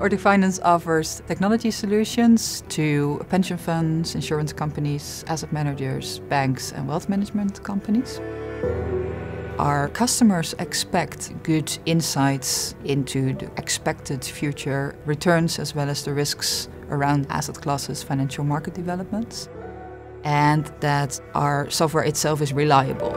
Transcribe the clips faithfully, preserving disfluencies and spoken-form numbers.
Ortec Finance offers technology solutions to pension funds, insurance companies, asset managers, banks and wealth management companies. Our customers expect good insights into the expected future returns as well as the risks around asset classes, financial market developments, and that our software itself is reliable.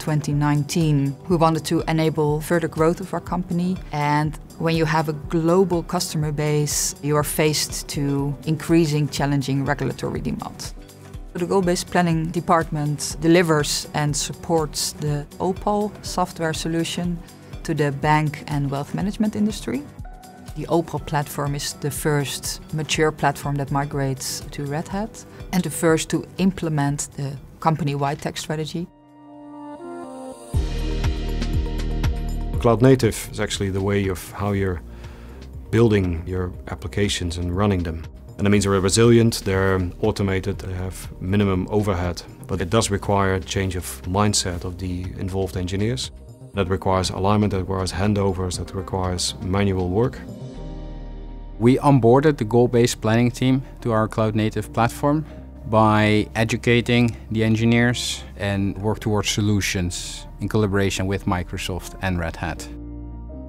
twenty nineteen, we wanted to enable further growth of our company. And when you have a global customer base, you are faced to increasing challenging regulatory demands. The goal-based planning department delivers and supports the Opal software solution to the bank and wealth management industry. The Opal platform is the first mature platform that migrates to Red Hat and the first to implement the company-wide tech strategy. Cloud-native is actually the way of how you're building your applications and running them. And that means they're resilient, they're automated, they have minimum overhead. But it does require a change of mindset of the involved engineers. That requires alignment, that requires handovers, that requires manual work. We onboarded the goal-based planning team to our cloud-native platform by educating the engineers and work towards solutions in collaboration with Microsoft and Red Hat.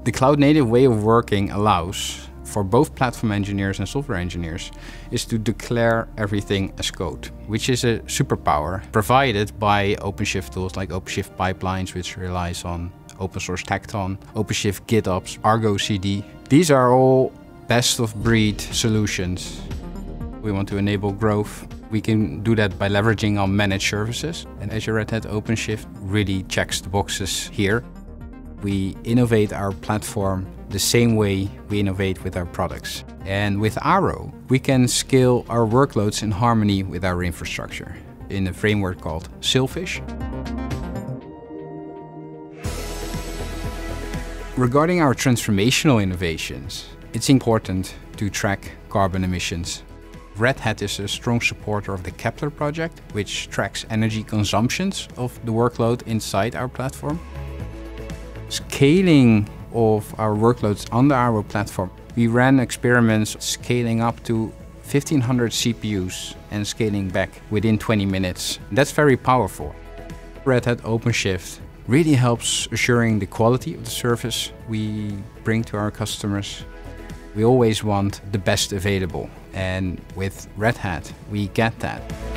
The cloud-native way of working allows for both platform engineers and software engineers is to declare everything as code, which is a superpower provided by OpenShift tools like OpenShift pipelines, which relies on open source Tecton, OpenShift GitOps, Argo C D. These are all best of breed solutions. We want to enable growth. We can do that by leveraging our managed services, and Azure Red Hat OpenShift really checks the boxes here. We innovate our platform the same way we innovate with our products. And with Argo, we can scale our workloads in harmony with our infrastructure in a framework called Selfish. Regarding our transformational innovations, it's important to track carbon emissions. Red Hat is a strong supporter of the Kepler project, which tracks energy consumptions of the workload inside our platform. Scaling of our workloads under our platform, we ran experiments scaling up to fifteen hundred C P Us and scaling back within twenty minutes. That's very powerful. Red Hat OpenShift really helps assuring the quality of the service we bring to our customers. We always want the best available, and with Red Hat, we get that.